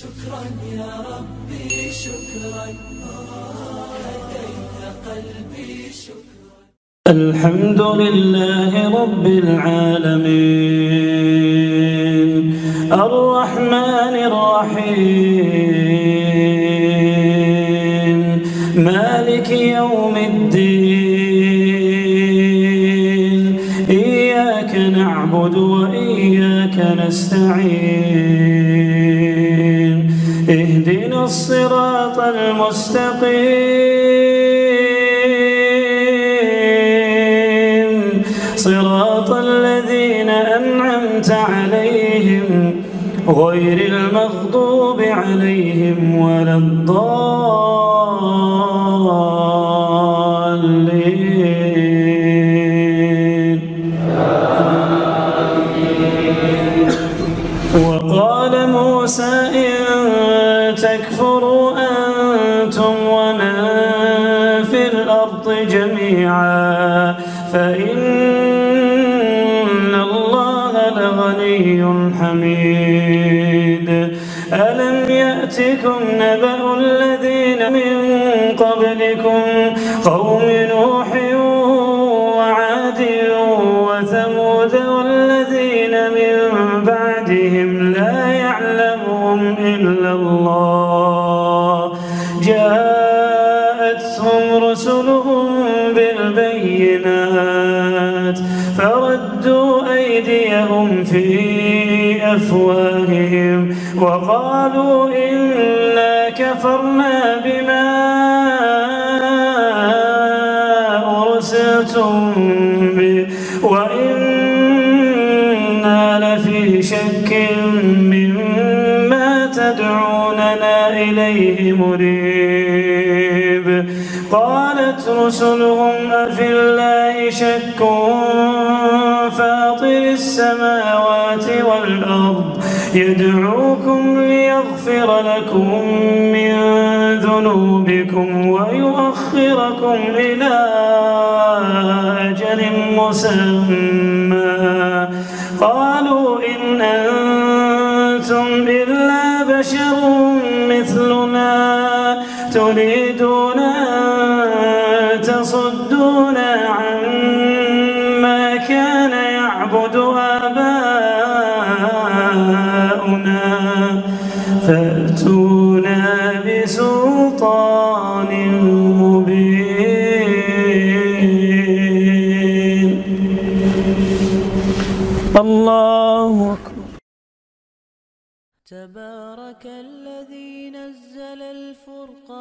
شكرا يا ربي شكرا هديت قلبي شكرا. الحمد لله رب العالمين الرحمن الرحيم مالك يوم الدين إياك نعبد وإياك نستعين اهدنا الصراط المستقيم صراط الذين أنعمت عليهم غير المغضوب عليهم ولا الضالين. وقال موسى تكفروا أنتم ومن في الأرض جميعا فإن الله لغني حميد. ألم يأتكم نبأ الذين من قبلكم قوم نوح وعاد وثمود والذين من بعدهم لا يعلمهم إلا الله جاءتهم رسلهم بالبينات فردوا أيديهم في أفواههم وقالوا إنا كفرنا بما أرسلتم به وإنا لفي شك مما تدعوننا إليه مريب. قالت رسلهم أفي الله شك فاطر السماوات والأرض يدعوكم ليغفر لكم من ذنوبكم ويؤخركم إلى أجل مسمى قالوا إن أنتم إلا بشر مثلنا تريدون أن تصدونا عما كان يعبد آباؤنا فأتونا بسلطان مبين. الله أكبر. تبارك الذي نزل الفرقان